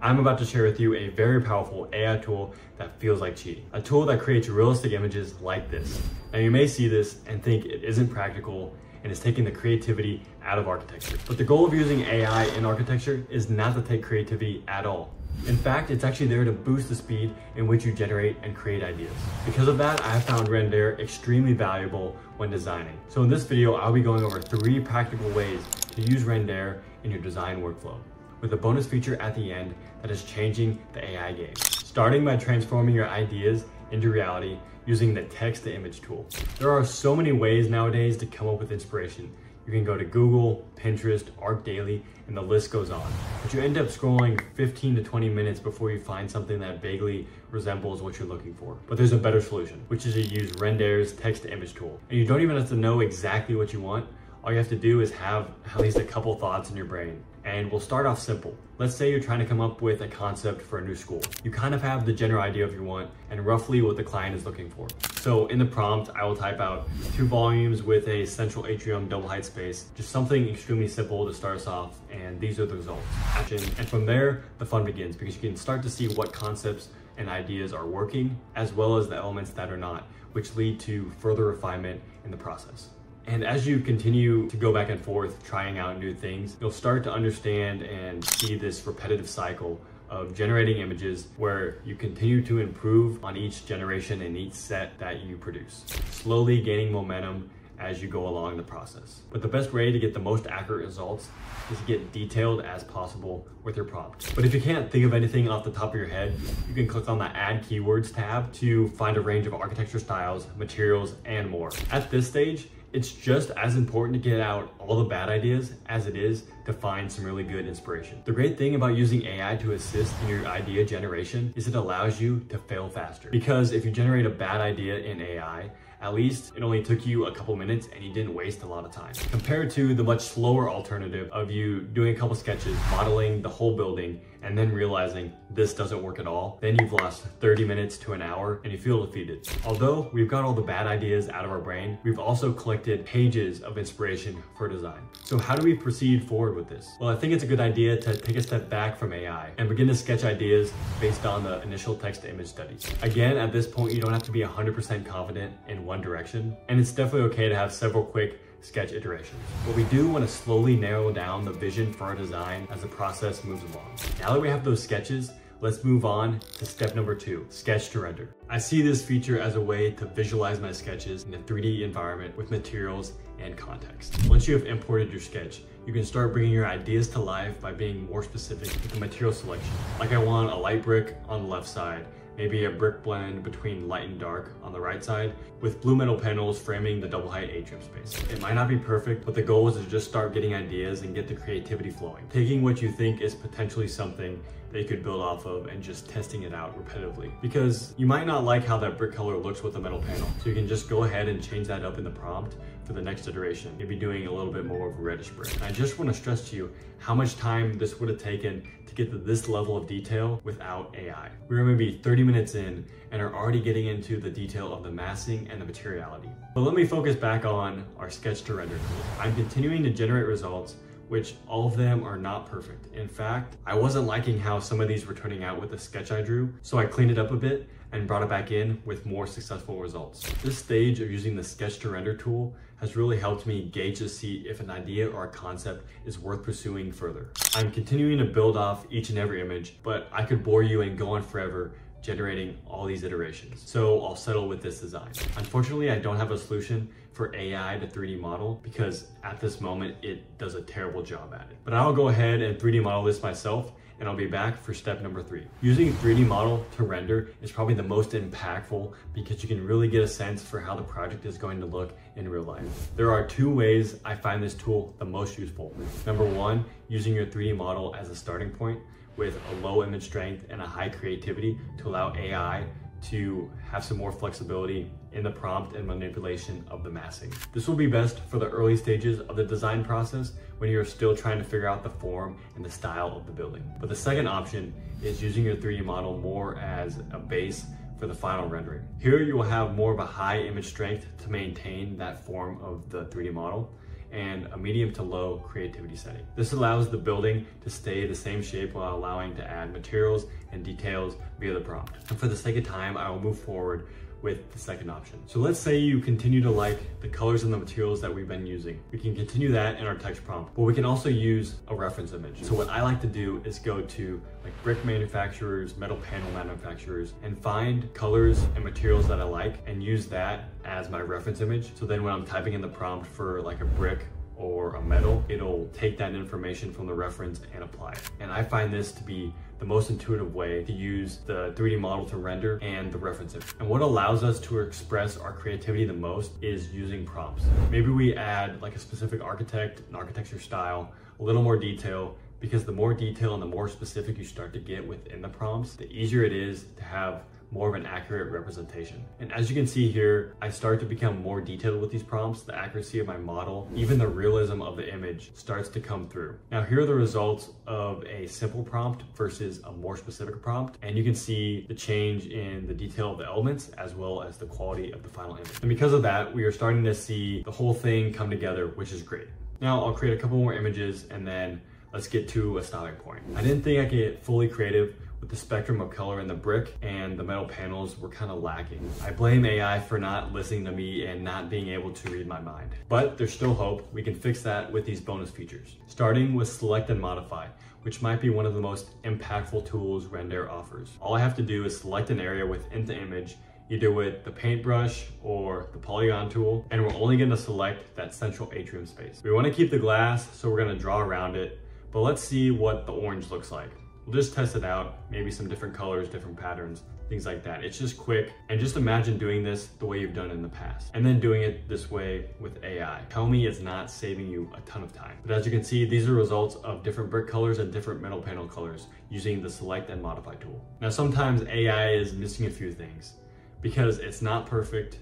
I'm about to share with you a very powerful AI tool that feels like cheating. A tool that creates realistic images like this. Now you may see this and think it isn't practical and is taking the creativity out of architecture. But the goal of using AI in architecture is not to take creativity at all. In fact, it's actually there to boost the speed in which you generate and create ideas. Because of that, I have found Rendair extremely valuable when designing. So in this video, I'll be going over 3 practical ways to use Rendair in your design workflow, with a bonus feature at the end that is changing the AI game. Starting by transforming your ideas into reality using the text-to-image tool. There are so many ways nowadays to come up with inspiration. You can go to Google, Pinterest, ArcDaily, and the list goes on. But you end up scrolling 15 to 20 minutes before you find something that vaguely resembles what you're looking for. But there's a better solution, which is to use Rendair's text-to-image tool. And you don't even have to know exactly what you want. All you have to do is have at least a couple thoughts in your brain. And we'll start off simple. Let's say you're trying to come up with a concept for a new school. You kind of have the general idea of your want and roughly what the client is looking for. So in the prompt, I will type out 2 volumes with a central atrium, double height space, just something extremely simple to start us off. And these are the results. And from there, the fun begins because you can start to see what concepts and ideas are working, as well as the elements that are not, which lead to further refinement in the process. And as you continue to go back and forth, trying out new things, you'll start to understand and see this repetitive cycle of generating images where you continue to improve on each generation and each set that you produce, slowly gaining momentum as you go along the process. But the best way to get the most accurate results is to get detailed as possible with your prompt. But if you can't think of anything off the top of your head, you can click on the Add Keywords tab to find a range of architecture styles, materials, and more. At this stage, it's just as important to get out all the bad ideas as it is to find some really good inspiration. The great thing about using AI to assist in your idea generation is it allows you to fail faster. Because if you generate a bad idea in AI, at least it only took you a couple minutes and you didn't waste a lot of time. Compared to the much slower alternative of you doing a couple sketches, modeling the whole building, and then realizing this doesn't work at all, then you've lost 30 minutes to an hour and you feel defeated. Although we've got all the bad ideas out of our brain, we've also collected pages of inspiration for design. So how do we proceed forward with this? Well, I think it's a good idea to take a step back from AI and begin to sketch ideas based on the initial text-to-image studies. Again, at this point, you don't have to be 100% confident in one direction, and it's definitely okay to have several quick sketch iterations. But we do want to slowly narrow down the vision for our design as the process moves along. Now that we have those sketches, let's move on to step number 2, sketch to render. I see this feature as a way to visualize my sketches in a 3D environment with materials and context. Once you have imported your sketch, you can start bringing your ideas to life by being more specific with the material selection. Like I want a light brick on the left side, maybe a brick blend between light and dark on the right side, with blue metal panels framing the double height atrium space. It might not be perfect, but the goal is to just start getting ideas and get the creativity flowing. Taking what you think is potentially something that you could build off of and just testing it out repetitively. Because you might not like how that brick color looks with the metal panel, so you can just go ahead and change that up in the prompt for the next iteration, maybe doing a little bit more of a reddish brick. And I just want to stress to you how much time this would have taken to get to this level of detail without AI. We were maybe 30 minutes in and are already getting into the detail of the massing and the materiality. But let me focus back on our sketch to render tool. I'm continuing to generate results, which all of them are not perfect. In fact, I wasn't liking how some of these were turning out with the sketch I drew, so I cleaned it up a bit and brought it back in with more successful results. This stage of using the sketch to render tool has really helped me gauge to see if an idea or a concept is worth pursuing further. I'm continuing to build off each and every image, but I could bore you and go on forever generating all these iterations. So I'll settle with this design. Unfortunately, I don't have a solution for AI to 3D model because at this moment, it does a terrible job at it. But I'll go ahead and 3D model this myself, and I'll be back for step number 3. Using 3D model to render is probably the most impactful because you can really get a sense for how the project is going to look in real life. There are 2 ways I find this tool the most useful. Number 1, using your 3D model as a starting point with a low image strength and a high creativity to allow AI to have some more flexibility in the prompt and manipulation of the massing. This will be best for the early stages of the design process when you're still trying to figure out the form and the style of the building. But the second option is using your 3D model more as a base for the final rendering. Here you will have more of a high image strength to maintain that form of the 3D model, and a medium to low creativity setting. This allows the building to stay the same shape while allowing to add materials and details via the prompt. And for the sake of time, I will move forward with the second option. So let's say you continue to like the colors and the materials that we've been using. We can continue that in our text prompt, but we can also use a reference image. So what I like to do is go to like brick manufacturers, metal panel manufacturers, and find colors and materials that I like and use that as my reference image. So then when I'm typing in the prompt for like a brick or a metal, it'll take that information from the reference and apply it. And I find this to be the most intuitive way to use the 3D model to render and the reference image. And what allows us to express our creativity the most is using prompts. Maybe we add like a specific architect, an architecture style, a little more detail, because the more detail and the more specific you start to get within the prompts, the easier it is to have more of an accurate representation. And as you can see here, I start to become more detailed with these prompts. The accuracy of my model, even the realism of the image starts to come through. Now here are the results of a simple prompt versus a more specific prompt. And you can see the change in the detail of the elements as well as the quality of the final image. And because of that, we are starting to see the whole thing come together, which is great. Now I'll create a couple more images and then let's get to a stopping point. I didn't think I could get fully creative with the spectrum of color in the brick, and the metal panels were kind of lacking. I blame AI for not listening to me and not being able to read my mind. But there's still hope. We can fix that with these bonus features. Starting with select and modify, which might be one of the most impactful tools Rendair offers. All I have to do is select an area within the image, either with the paintbrush or the polygon tool, and we're only gonna select that central atrium space. We wanna keep the glass, so we're gonna draw around it, but let's see what the orange looks like. We'll just test it out, maybe some different colors, different patterns, things like that. It's just quick, and just imagine doing this the way you've done in the past and then doing it this way with AI. Tell me it's not saving you a ton of time. But as you can see, these are results of different brick colors and different metal panel colors using the select and modify tool. Now, sometimes AI is missing a few things because it's not perfect,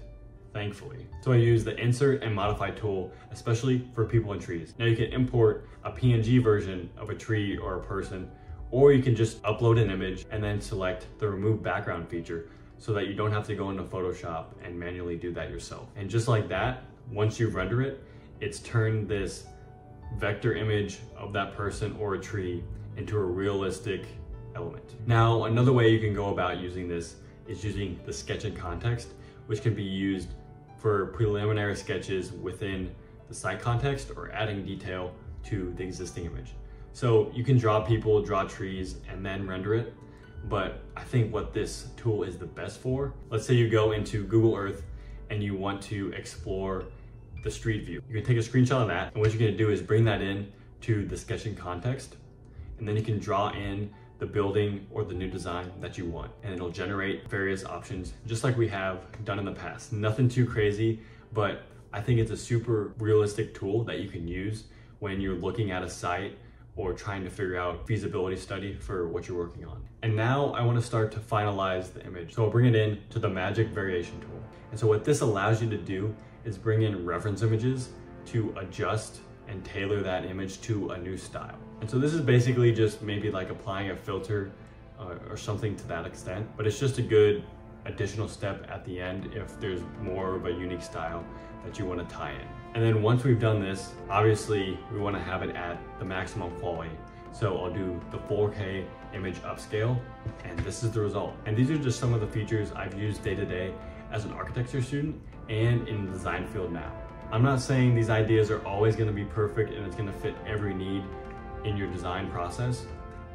thankfully. So I use the insert and modify tool, especially for people and trees. Now you can import a PNG version of a tree or a person, or you can just upload an image and then select the remove background feature so that you don't have to go into Photoshop and manually do that yourself. And just like that, once you render it, it's turned this vector image of that person or a tree into a realistic element. Now, another way you can go about using this is using the sketch in context, which can be used for preliminary sketches within the site context or adding detail to the existing image. So you can draw people, draw trees, and then render it. But I think what this tool is the best for, let's say you go into Google Earth and you want to explore the street view. You can take a screenshot of that, and what you're gonna do is bring that in to the sketching context, and then you can draw in the building or the new design that you want, and it'll generate various options, just like we have done in the past. Nothing too crazy, but I think it's a super realistic tool that you can use when you're looking at a site or trying to figure out feasibility study for what you're working on. And now I wanna start to finalize the image. So I'll bring it in to the magic variation tool. And so what this allows you to do is bring in reference images to adjust and tailor that image to a new style. And so this is basically just maybe like applying a filter or something to that extent, but it's just a good additional step at the end if there's more of a unique style that you wanna tie in. And then once we've done this, obviously we wanna have it at the maximum quality. So I'll do the 4K image upscale, and this is the result. And these are just some of the features I've used day to day as an architecture student and in the design field now. I'm not saying these ideas are always gonna be perfect and it's gonna fit every need in your design process,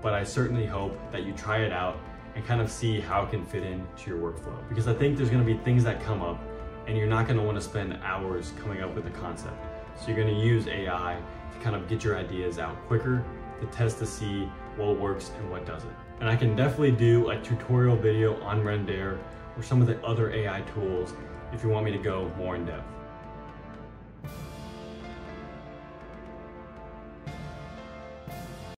but I certainly hope that you try it out and kind of see how it can fit into your workflow. Because I think there's gonna be things that come up and you're not gonna wanna spend hours coming up with a concept. So you're gonna use AI to kind of get your ideas out quicker, to test to see what works and what doesn't. And I can definitely do a tutorial video on Rendair or some of the other AI tools if you want me to go more in depth.